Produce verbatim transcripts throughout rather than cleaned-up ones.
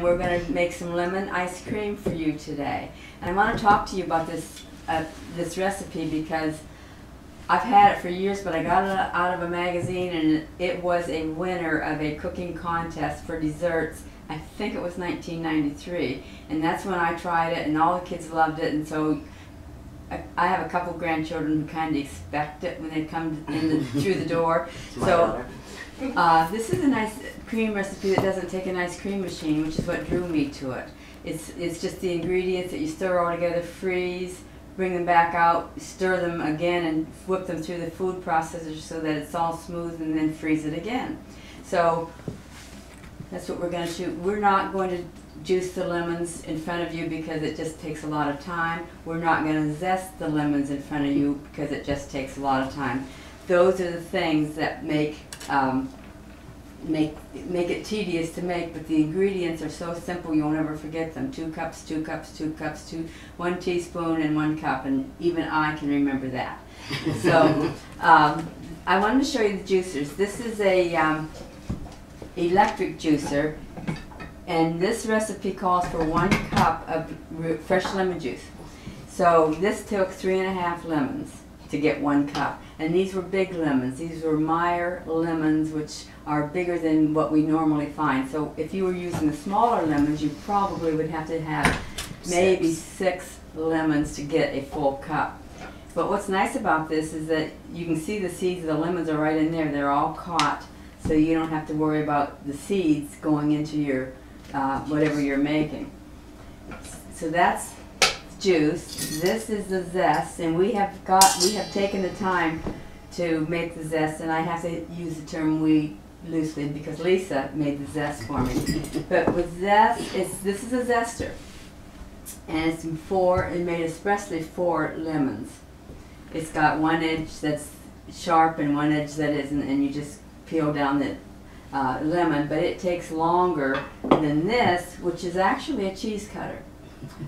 We're going to make some lemon ice cream for you today. And I want to talk to you about this uh, this recipe because I've had it for years, but I got it out of a magazine and it was a winner of a cooking contest for desserts. I think it was nineteen ninety-three, and that's when I tried it and all the kids loved it, and so I, I have a couple grandchildren who kind of expect it when they come in the, through the door. So. Uh, this is a nice cream recipe that doesn't take an ice cream machine, which is what drew me to it. It's, it's just the ingredients that you stir all together, freeze, bring them back out, stir them again, and whip them through the food processor so that it's all smooth, and then freeze it again. So that's what we're going to do. We're not going to juice the lemons in front of you because it just takes a lot of time. We're not going to zest the lemons in front of you because it just takes a lot of time. Those are the things that make Um, make make it tedious to make, but the ingredients are so simple you won't ever forget them. Two cups, two cups, two cups, two, one teaspoon, and one cup, and even I can remember that. So um, I wanted to show you the juicers. This is a um, electric juicer, and this recipe calls for one cup of fresh lemon juice. So this took three and a half lemons to get one cup. And these were big lemons. These were Meyer lemons, which are bigger than what we normally find. So if you were using the smaller lemons, you probably would have to have maybe six lemons to get a full cup. But what's nice about this is that you can see the seeds of the lemons are right in there. They're all caught, so you don't have to worry about the seeds going into your uh, whatever you're making. So that's juice. This is the zest, and we have got we have taken the time to make the zest, and I have to use the term we loosely because Lisa made the zest for me. But with zest, it's this is a zester, and it's four and made especially for lemons. It's got one edge that's sharp and one edge that isn't, and you just peel down the uh, lemon. But it takes longer than this, which is actually a cheese cutter.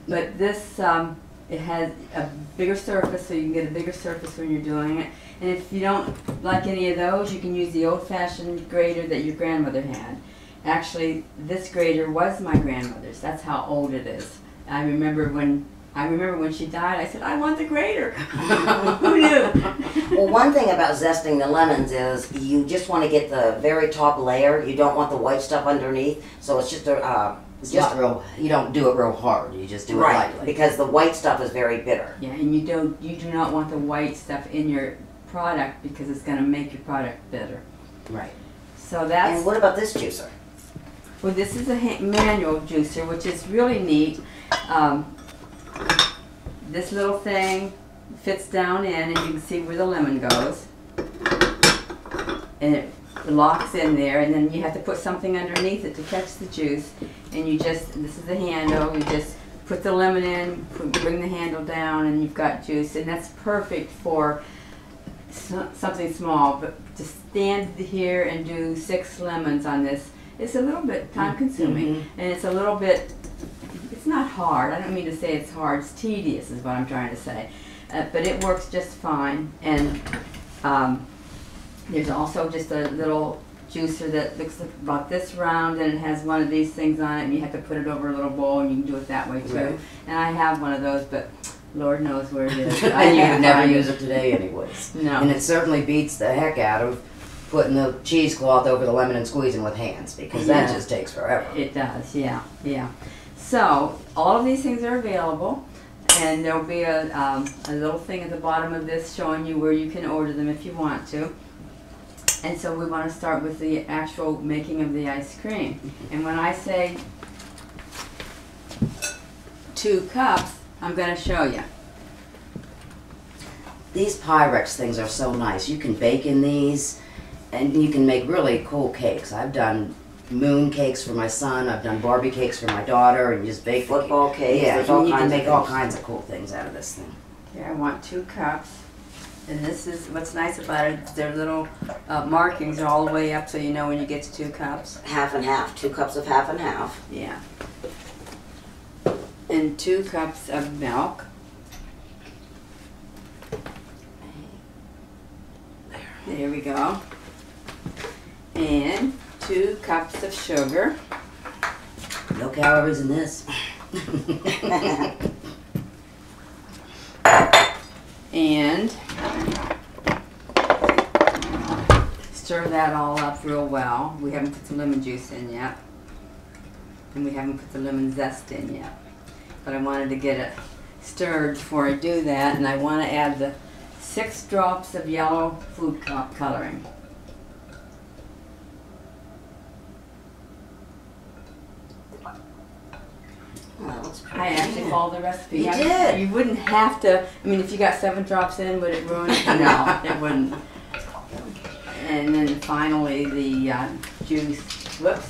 But this, um, it has a bigger surface, so you can get a bigger surface when you're doing it. And if you don't like any of those, you can use the old-fashioned grater that your grandmother had. Actually, this grater was my grandmother's. That's how old it is. I remember when I remember when she died, I said, I want the grater. Who knew? Well, one thing about zesting the lemons is you just want to get the very top layer. You don't want the white stuff underneath, so it's just a... Uh, It's just yeah. real. You don't do it real hard. You just do right, it lightly. Because the white stuff is very bitter. Yeah, and you don't. You do not want the white stuff in your product because it's going to make your product bitter. Right. So that's. And what about this juicer? Well, this is a manual juicer, which is really neat. Um, this little thing fits down in, and you can see where the lemon goes, and it locks in there, and then you have to put something underneath it to catch the juice. And you just, this is the handle, you just put the lemon in, put, bring the handle down, and you've got juice. And that's perfect for so, something small, but to stand here and do six lemons on this, it's a little bit time consuming. Mm-hmm. And it's a little bit, it's not hard, I don't mean to say it's hard, it's tedious is what I'm trying to say. Uh, but it works just fine. And um, there's also just a little juicer that looks like about this round, and it has one of these things on it, and you have to put it over a little bowl, and you can do it that way too. Right. And I have one of those, but Lord knows where it is. And you would never use it today anyways. No. And it certainly beats the heck out of putting the cheesecloth over the lemon and squeezing with hands, because yeah. that just takes forever. It does, yeah, yeah. So all of these things are available. And there'll be a, um, a little thing at the bottom of this showing you where you can order them if you want to. And so we want to start with the actual making of the ice cream. And when I say two cups, I'm going to show you. These Pyrex things are so nice. You can bake in these, and you can make really cool cakes. I've done moon cakes for my son. I've done Barbie cakes for my daughter, and just bake football cakes. Yeah, and you can make all kinds of cool things out of this thing. Here, I want two cups. And this is what's nice about it, their little uh, markings are all the way up so you know when you get to two cups. Half and half, two cups of half and half. Yeah. And two cups of milk. There. There we go. And two cups of sugar. No calories in this. And stir that all up real well. We haven't put the lemon juice in yet. And we haven't put the lemon zest in yet. But I wanted to get it stirred before I do that. And I want to add the six drops of yellow food coloring. I actually yeah. followed the recipe. You yeah, did. You wouldn't have to. I mean, if you got seven drops in, would it ruin it? No, it wouldn't. And then finally, the uh, juice. Whoops!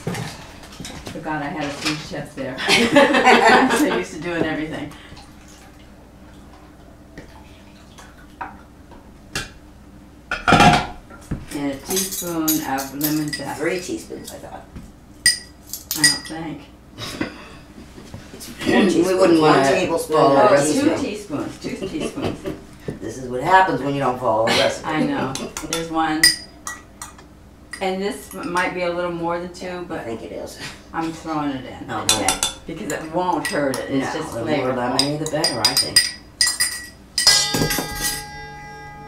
Forgot I had a sous chef there. I'm so used to doing everything. And a teaspoon of lemon zest. Three teaspoons, I thought. I don't think. We wouldn't want a tablespoon. No, no, two teaspoons. Two teaspoons. This is what happens when you don't follow the recipe. I know. There's one, and this might be a little more than two, but I think it is. I'm throwing it in. No, okay. No. Because it won't hurt it. It's no, just flavor. The more lemon, the better, I think.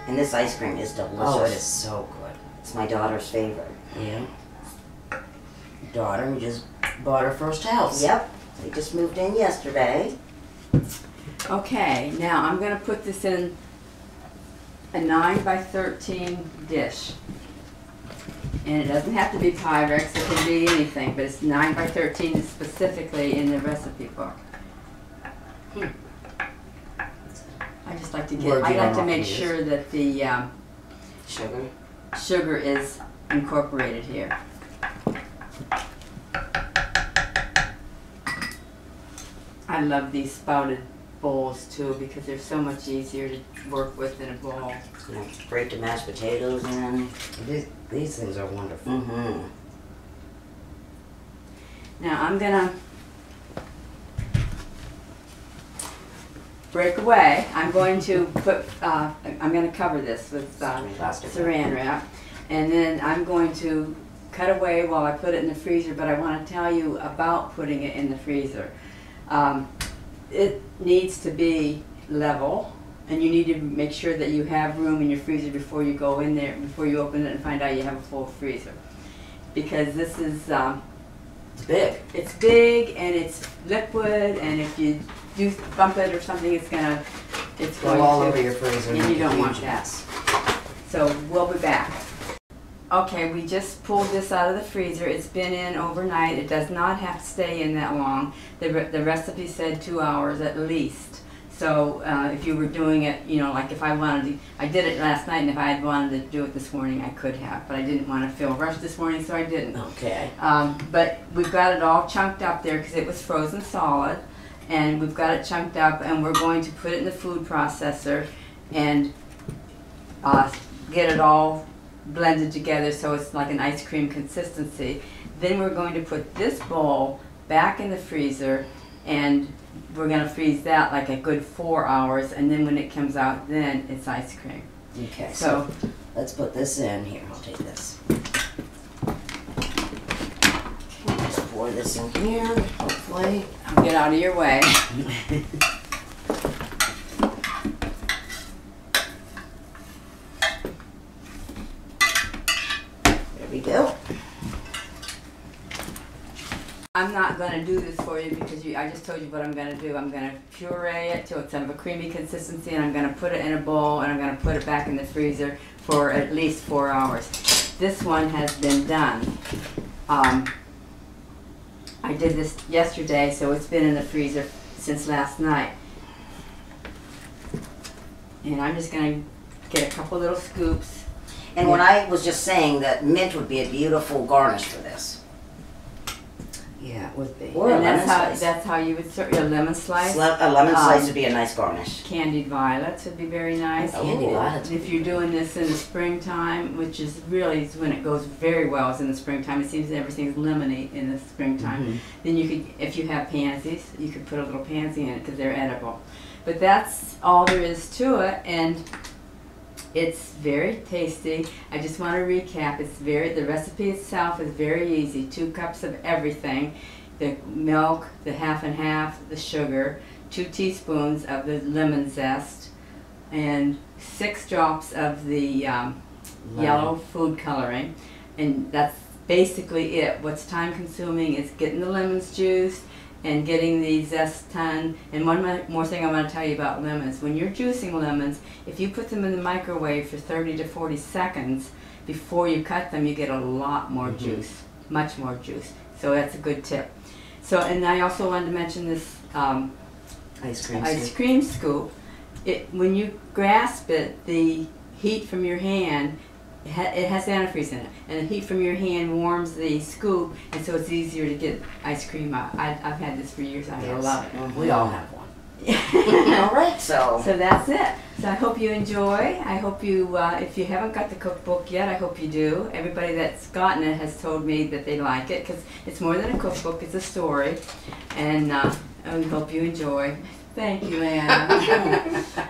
And this ice cream is delicious. Oh, it is so good. It's my daughter's favorite. Yeah. Daughter, we just bought her first house. Yep. We just moved in yesterday. Okay, now I'm going to put this in a nine by thirteen dish. And it doesn't have to be Pyrex, it can be anything, but it's nine by thirteen is specifically in the recipe book. Hmm. I just like to get, I like to make sure that the um, sugar. sugar is incorporated here. I love these spouted bowls too because they're so much easier to work with than a bowl. Yeah, break the mashed potatoes in. These, these things are wonderful. Mm-hmm. Now I'm gonna break away. I'm going to put. Uh, I'm going to cover this with uh, Saran wrap, and then I'm going to cut away while I put it in the freezer. But I want to tell you about putting it in the freezer. Um, it needs to be level, and you need to make sure that you have room in your freezer before you go in there, before you open it and find out you have a full freezer. Because this is, um, it's big. It's big, and it's liquid, and if you do bump it or something, it's gonna, it's going to, all over your freezer. And you don't want that. So we'll be back. Okay, we just pulled this out of the freezer. It's been in overnight. It does not have to stay in that long. The, re the recipe said two hours at least. So uh, if you were doing it, you know, like if I wanted to, I did it last night, and if I had wanted to do it this morning, I could have, but I didn't want to feel rushed this morning, so I didn't. Okay. Um, but we've got it all chunked up there because it was frozen solid, and we've got it chunked up, and we're going to put it in the food processor and uh, get it all blended together so it's like an ice cream consistency. Then we're going to put this bowl back in the freezer, and we're going to freeze that like a good four hours, and then when it comes out, then it's ice cream. Okay, so, so let's put this in here. I'll take this. Just pour this in here, hopefully. I'll get out of your way. I'm not going to do this for you because you, I just told you what I'm going to do. I'm going to puree it till it's kind of a creamy consistency, and I'm going to put it in a bowl, and I'm going to put it back in the freezer for at least four hours. This one has been done. Um, I did this yesterday, so it's been in the freezer since last night. And I'm just going to get a couple little scoops. And what I was just saying, that mint would be a beautiful garnish for this. Yeah, it would be. Or and a that's how slice. That's how you would serve your lemon slice. Sli a lemon um, slice would be a nice garnish. Candied violets would be very nice. Oh, candied violets. If you're doing this in the springtime, which is really when it goes very well, is in the springtime. It seems that everything's lemony in the springtime. Mm-hmm. Then you could, if you have pansies, you could put a little pansy in it because they're edible. But that's all there is to it, and it's very tasty. I just want to recap. It's very, the recipe itself is very easy. Two cups of everything. the milk, the half and half, the sugar, two teaspoons of the lemon zest, and six drops of the um, yellow food coloring. And that's basically it. What's time consuming is getting the lemons juiced and getting the zest done. And one more thing I want to tell you about lemons. When you're juicing lemons, if you put them in the microwave for thirty to forty seconds before you cut them, you get a lot more mm-hmm. juice, much more juice. So that's a good tip. So, and I also wanted to mention this um, ice cream ice scoop. cream scoop. It, when you grasp it, the heat from your hand, it, ha it has antifreeze in it, and the heat from your hand warms the scoop, and so it's easier to get ice cream out. I, I've had this for years. I yes. love it. Well, we all have one. All right, so. So that's it. So I hope you enjoy. I hope you, uh, if you haven't got the cookbook yet, I hope you do. Everybody that's gotten it has told me that they like it, because it's more than a cookbook, it's a story, and uh, I hope you enjoy. Thank you, Anna.